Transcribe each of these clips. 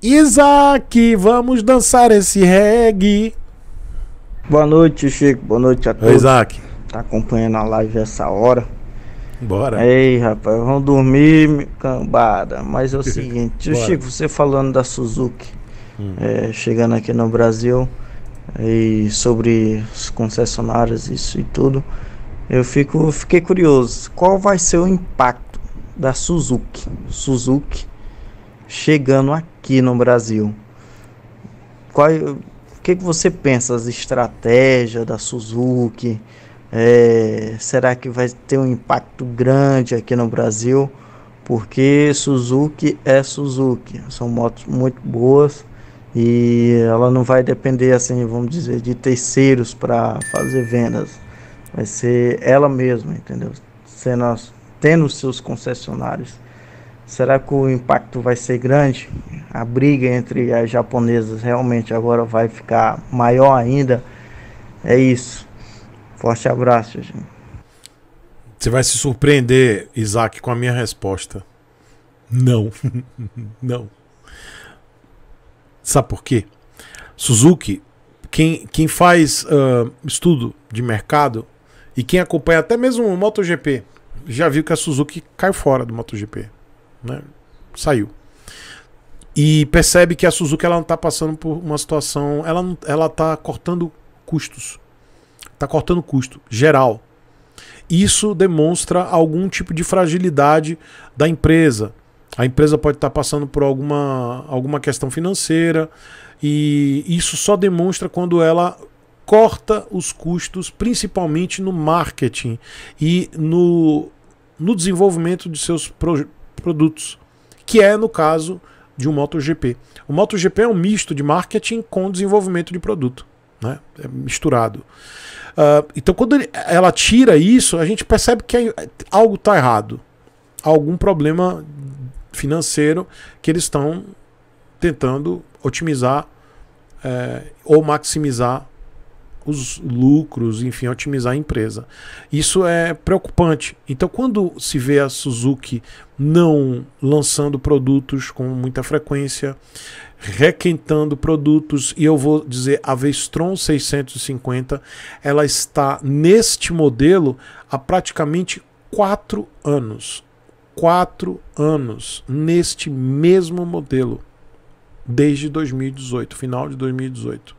Isaac, vamos dançar esse reggae. Boa noite, Chico, boa noite a todos. Oi, Isaac. Tá acompanhando a live essa hora? Bora. Ei, rapaz, vamos dormir, cambada. Mas é o seguinte, Chico, você falando da Suzuki, chegando aqui no Brasil, e sobre os concessionários, isso e tudo, eu fiquei curioso. Qual vai ser o impacto da Suzuki chegando aqui no Brasil? O que você pensa as estratégias da Suzuki? Será que vai ter um impacto grande aqui no Brasil? Porque Suzuki é Suzuki, são motos muito boas e ela não vai depender, assim, vamos dizer, de terceiros para fazer vendas. Vai ser ela mesma, entendeu? Tendo seus concessionários. Será que o impacto vai ser grande? A briga entre as japonesas realmente agora vai ficar maior ainda? É isso. Forte abraço, gente. Você vai se surpreender, Isaac, com a minha resposta. Não. Não. Sabe por quê? Suzuki, quem faz estudo de mercado e quem acompanha até mesmo o MotoGP, já viu que a Suzuki cai fora do MotoGP. Né? Saiu. E percebe que a Suzuki, ela não está passando por uma situação... Ela está cortando custos. Está cortando custo geral. Isso demonstra algum tipo de fragilidade da empresa. A empresa pode estar passando por alguma questão financeira, e isso só demonstra quando ela corta os custos, principalmente no marketing e no desenvolvimento de seus produtos, que é no caso de um MotoGP. O MotoGP é um misto de marketing com desenvolvimento de produto, né? É misturado. Então, quando ela tira isso, a gente percebe que algo está errado, algum problema financeiro que eles estão tentando otimizar, ou maximizar os lucros, enfim, otimizar a empresa. Isso é preocupante. Então, quando se vê a Suzuki não lançando produtos com muita frequência, requentando produtos, e eu vou dizer, a V-Strom 650, ela está neste modelo há praticamente 4 anos. 4 anos neste mesmo modelo, desde 2018, final de 2018.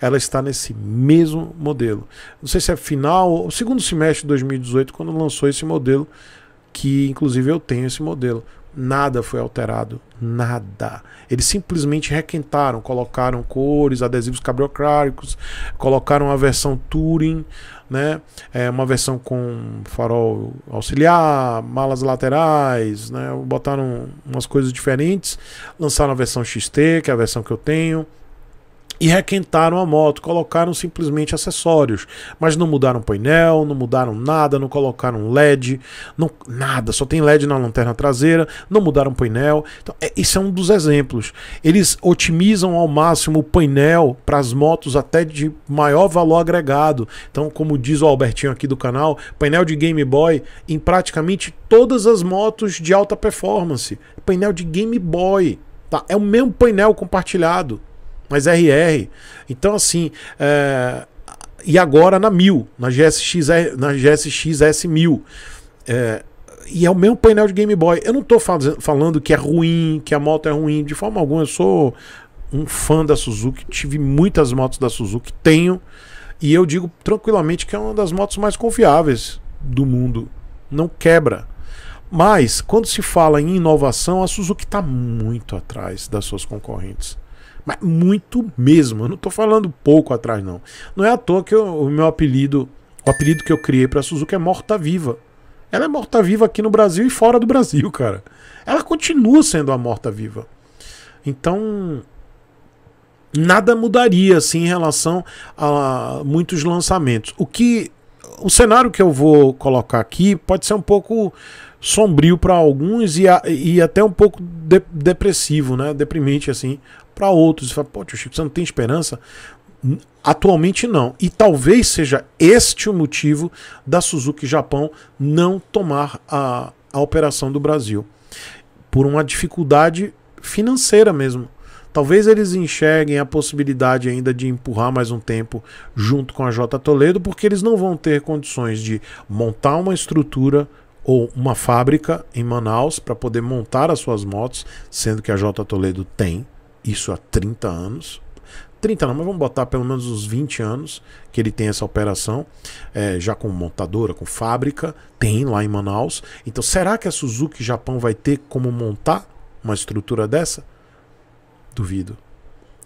Ela está nesse mesmo modelo. Não sei se é final ou segundo semestre de 2018, quando lançou esse modelo, que inclusive eu tenho esse modelo. Nada foi alterado, nada. Eles simplesmente requentaram, colocaram cores, adesivos cabriocráticos, colocaram a versão Touring, né? Uma versão com farol auxiliar, malas laterais, né? Botaram umas coisas diferentes, lançaram a versão XT, que é a versão que eu tenho, e requentaram a moto, colocaram simplesmente acessórios, mas não mudaram painel, não mudaram nada, não colocaram LED, não, nada, só tem LED na lanterna traseira, não mudaram painel. Então, esse é um dos exemplos. Eles otimizam ao máximo o painel para as motos até de maior valor agregado. Então, como diz o Albertinho aqui do canal, painel de Game Boy em praticamente todas as motos de alta performance. Painel de Game Boy, tá? É o mesmo painel compartilhado, mas RR. Então, assim, e agora na 1000, na GSX-S1000, e é o mesmo painel de Game Boy. Eu não estou falando que é ruim, que a moto é ruim, de forma alguma. Eu sou um fã da Suzuki, tive muitas motos da Suzuki, tenho, e eu digo tranquilamente que é uma das motos mais confiáveis do mundo, não quebra. Mas, quando se fala em inovação, a Suzuki está muito atrás das suas concorrentes. Mas muito mesmo, eu não estou falando pouco atrás, não. Não é à toa que o meu apelido, o apelido que eu criei para a Suzuki é morta-viva. Ela é morta-viva aqui no Brasil e fora do Brasil, cara. Ela continua sendo a morta-viva. Então, nada mudaria, assim, em relação a muitos lançamentos. O cenário que eu vou colocar aqui pode ser um pouco sombrio para alguns e até um pouco depressivo, né? Deprimente, assim, para outros. Você fala, pô, tio Chico, você não tem esperança? Atualmente não. E talvez seja este o motivo da Suzuki Japão não tomar a operação do Brasil, por uma dificuldade financeira mesmo. Talvez eles enxerguem a possibilidade ainda de empurrar mais um tempo junto com a J. Toledo, porque eles não vão ter condições de montar uma estrutura ou uma fábrica em Manaus para poder montar as suas motos, sendo que a J. Toledo tem isso há 30 anos. 30 não, mas vamos botar pelo menos uns 20 anos que ele tem essa operação, já com montadora, com fábrica, tem lá em Manaus. Então será que a Suzuki Japão vai ter como montar uma estrutura dessa? Duvido.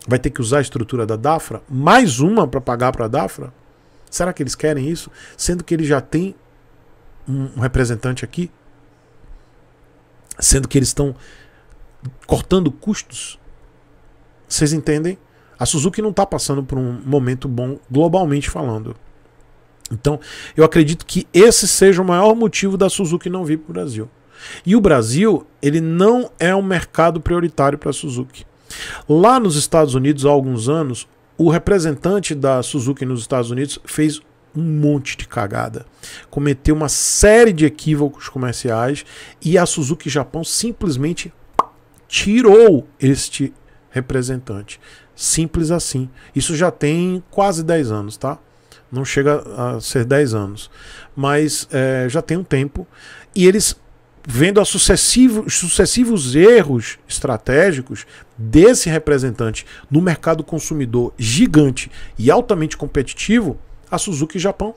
Vai ter que usar a estrutura da DAFRA? Mais uma para pagar para a DAFRA? Será que eles querem isso? Sendo que ele já tem um representante aqui? Sendo que eles estão cortando custos? Vocês entendem? A Suzuki não está passando por um momento bom globalmente falando. Então, eu acredito que esse seja o maior motivo da Suzuki não vir para o Brasil. E o Brasil, ele não é um mercado prioritário para a Suzuki. Lá nos Estados Unidos, há alguns anos, o representante da Suzuki nos Estados Unidos fez um monte de cagada. Cometeu uma série de equívocos comerciais e a Suzuki Japão simplesmente tirou este representante. Simples assim. Isso já tem quase 10 anos, tá? Não chega a ser 10 anos. Mas já tem um tempo. E eles, vendo os sucessivos erros estratégicos desse representante no mercado consumidor gigante e altamente competitivo, a Suzuki Japão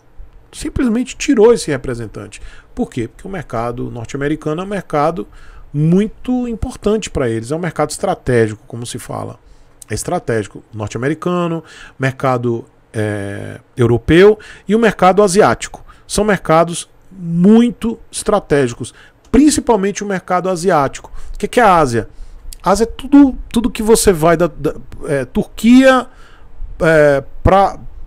simplesmente tirou esse representante. Por quê? Porque o mercado norte-americano é um mercado muito importante para eles. É um mercado estratégico, como se fala. É estratégico norte-americano, mercado europeu e o mercado asiático. São mercados muito estratégicos, principalmente o mercado asiático. O que é a Ásia? A Ásia é tudo que você vai da Turquia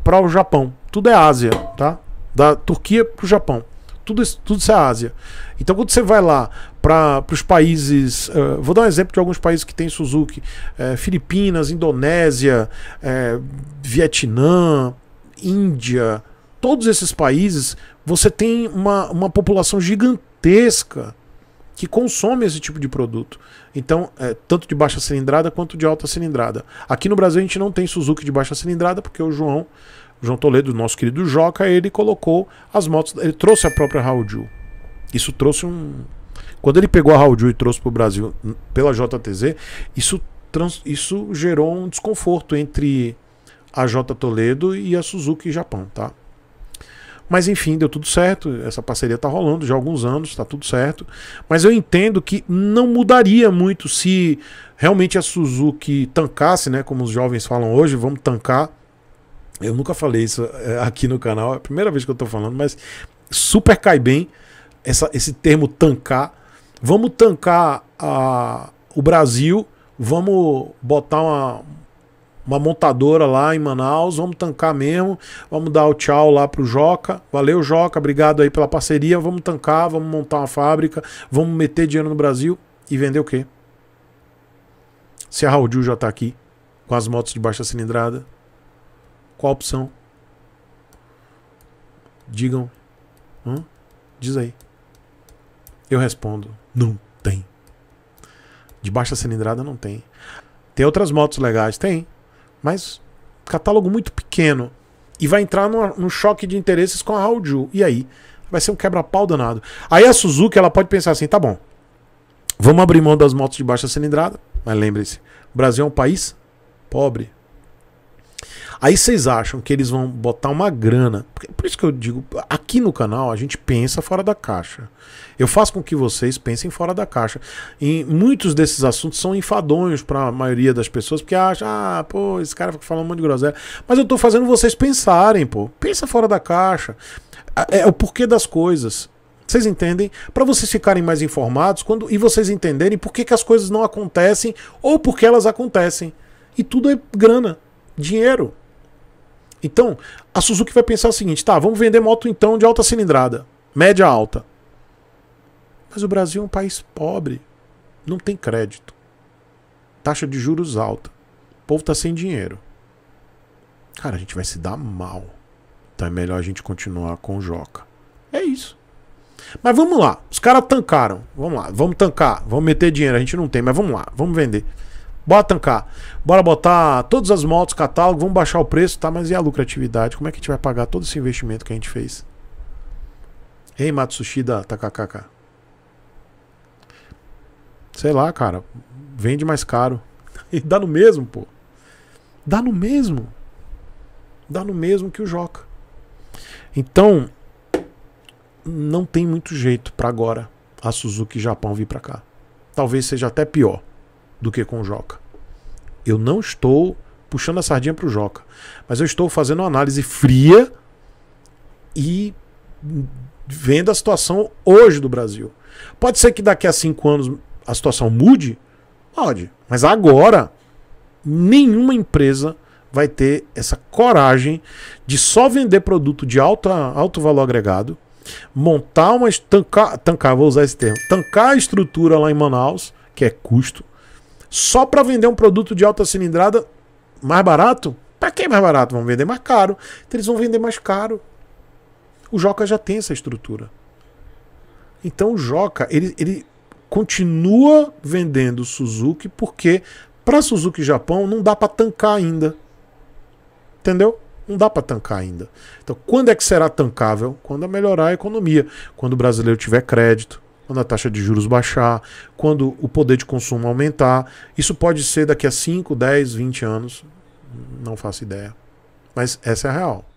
para o Japão. Tudo é Ásia, tá? Da Turquia para o Japão. Tudo isso é Ásia. Então, quando você vai lá para os países... vou dar um exemplo de alguns países que tem Suzuki. Filipinas, Indonésia, Vietnã, Índia. Todos esses países, você tem uma população gigantesca que consome esse tipo de produto. Então, tanto de baixa cilindrada quanto de alta cilindrada. Aqui no Brasil, a gente não tem Suzuki de baixa cilindrada, porque o João Toledo, nosso querido Joca, ele colocou as motos, ele trouxe a própria Haojue. Isso trouxe Quando ele pegou a Haojue e trouxe para o Brasil pela JTZ, isso gerou um desconforto entre a J. Toledo e a Suzuki Japão, tá? Mas enfim, deu tudo certo, essa parceria tá rolando já há alguns anos, está tudo certo. Mas eu entendo que não mudaria muito se realmente a Suzuki tancasse, né? Como os jovens falam hoje, vamos tancar. Eu nunca falei isso aqui no canal, é a primeira vez que eu tô falando, mas super cai bem esse termo tancar. Vamos tancar o Brasil, vamos botar uma montadora lá em Manaus, vamos tancar mesmo, vamos dar o tchau lá pro Joca. Valeu, Joca, obrigado aí pela parceria, vamos tancar, vamos montar uma fábrica, vamos meter dinheiro no Brasil e vender o quê? Se a Haojue já tá aqui, com as motos de baixa cilindrada, qual a opção? Digam. Diz aí. Eu respondo. Não tem. De baixa cilindrada não tem. Tem outras motos legais? Tem. Mas catálogo muito pequeno. E vai entrar num choque de interesses com a Haojue. E aí? Vai ser um quebra-pau danado. Aí a Suzuki ela pode pensar assim, tá bom. Vamos abrir mão das motos de baixa cilindrada. Mas lembre-se, o Brasil é um país pobre. Aí vocês acham que eles vão botar uma grana. Por isso que eu digo, aqui no canal a gente pensa fora da caixa. Eu faço com que vocês pensem fora da caixa. E muitos desses assuntos são enfadonhos para a maioria das pessoas, porque acham, ah, pô, esse cara fica falando um monte de groselha. Mas eu tô fazendo vocês pensarem, pô. Pensa fora da caixa. É o porquê das coisas. Vocês entendem? Para vocês ficarem mais informados e vocês entenderem por que as coisas não acontecem ou por que elas acontecem. E tudo é grana. Dinheiro. Então, a Suzuki vai pensar o seguinte, tá, vamos vender moto então de alta cilindrada, média alta. Mas o Brasil é um país pobre, não tem crédito. Taxa de juros alta. O povo tá sem dinheiro. Cara, a gente vai se dar mal. Então é melhor a gente continuar com o Joca. É isso. Mas vamos lá, os caras tancaram. Vamos lá, vamos tancar, vamos meter dinheiro. A gente não tem, mas vamos lá, vamos vender. Bora tancar, bora botar todas as motos, catálogo, vamos baixar o preço, tá? Mas e a lucratividade? Como é que a gente vai pagar todo esse investimento que a gente fez? Ei, Matsushi da Takakaka. Sei lá, cara. Vende mais caro. E dá no mesmo, pô. Dá no mesmo. Dá no mesmo que o Joca. Então, não tem muito jeito pra agora a Suzuki Japão vir pra cá. Talvez seja até pior do que com o Joca. Eu não estou puxando a sardinha pro Joca, mas eu estou fazendo uma análise fria e vendo a situação hoje do Brasil. Pode ser que daqui a 5 anos a situação mude? Pode. Mas agora, nenhuma empresa vai ter essa coragem de só vender produto de alto valor agregado, montar uma... Tancar, vou usar esse termo. Tancar a estrutura lá em Manaus, que é custo, só para vender um produto de alta cilindrada mais barato? Para que mais barato? Vão vender mais caro. Então eles vão vender mais caro. O Joca já tem essa estrutura. Então o Joca, ele continua vendendo Suzuki porque para Suzuki Japão não dá para tancar ainda. Entendeu? Não dá para tancar ainda. Então quando é que será tancável? Quando melhorar a economia. Quando o brasileiro tiver crédito. Quando a taxa de juros baixar. Quando o poder de consumo aumentar. Isso pode ser daqui a 5, 10, 20 anos. Não faço ideia. Mas essa é a real.